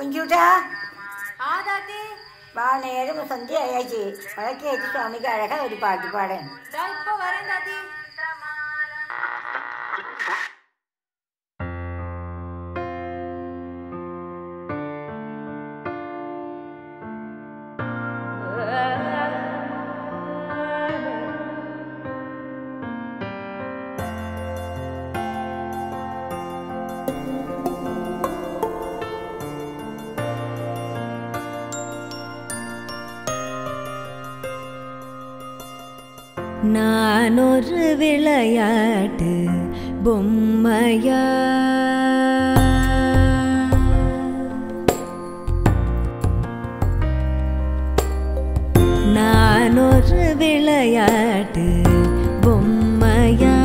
കുഞ്ചൂട്ടാ വാ, നേരം സന്ധ്യയായി വഴക്കി വെച്ച് സ്വാമിക്ക് അഴകാ ഒരു പാട്ട് പാടാൻ. நான் ஒரு விளையாட்டு பொம்மையா, நான் ஒரு விளையாட்டு பொம்மையா,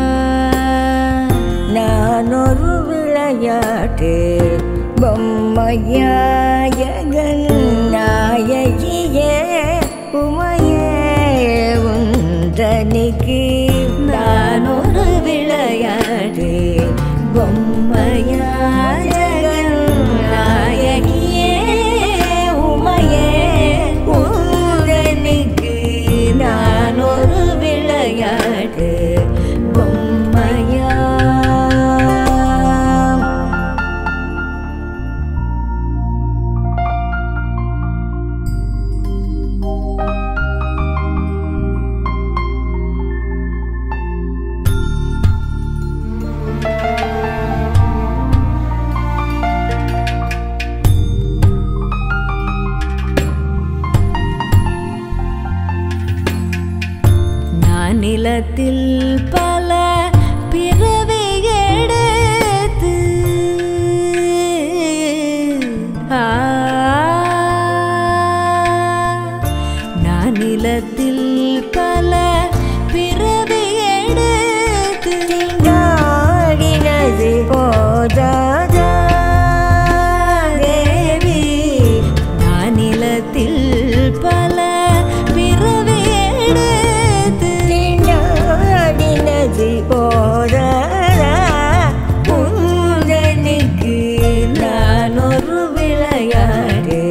நான் ஒரு விளையாட்டு பொம்மையா, நாயகியே உமையே உந்தனிக்கு நான் ஒரு விளையாட்டு பொம்மையா, நாயகியே உமையே உந்தனிக்கு நான் ஒரு விளையாட்டு பொம்மையா. நிலத்தில் பல பிறவி எடுத்து நான் நிலத்தில் பல பிறவி எடுத்து திண்டாடினது போதாதா தேவி, நான் நிலத்தில் பல பிறவி எடுத்து பூந்தனிக்கு நான் ஒரு விளையாடு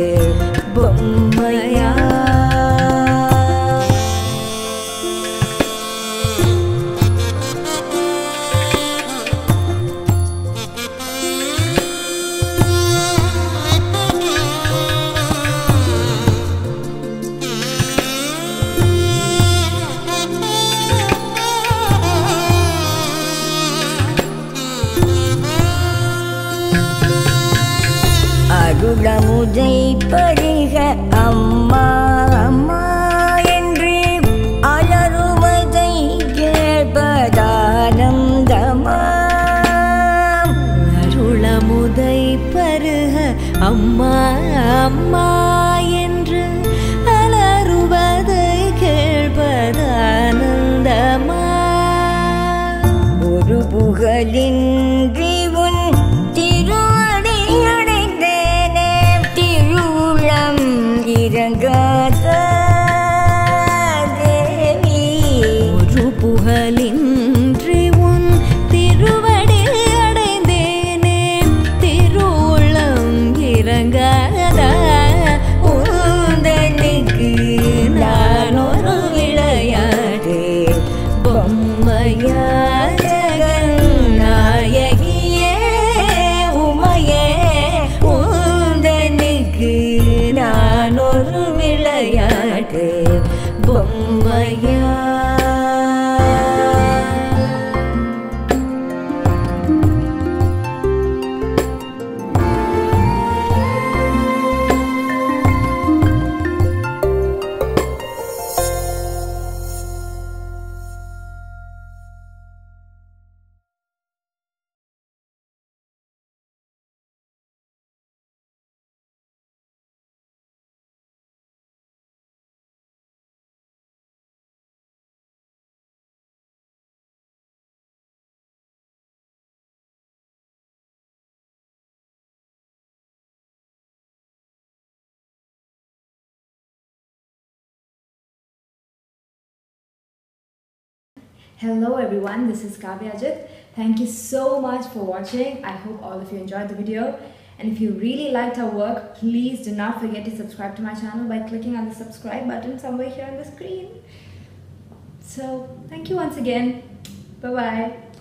பொம்மையா. அருளமுதை பருக அம்மா அம்மா என்று அலறுவதை கேட்பதானந்தமாம், அருளமுதை பருக அம்மா அம்மா என்று அலறுவதை கேட்பதானந்தமாம், ஒரு புகழின்றி புகழின்றி உன் திருவடி அடைந்தேனே, திருவுளம் இறங்காதா உந்தனிக்கு நான் ஒரு விளையாடு பொம்மையா, நாயகியே உமையே உந்தனிக்கு நான் ஒரு விளையாடு பொம்மையா. Hello everyone, this is Kavya Ajit. Thank you so much for watching. I hope all of you enjoyed the video. And if you really liked our work, please do not forget to subscribe to my channel by clicking on the subscribe button somewhere here on the screen. So thank you once again. Bye-bye.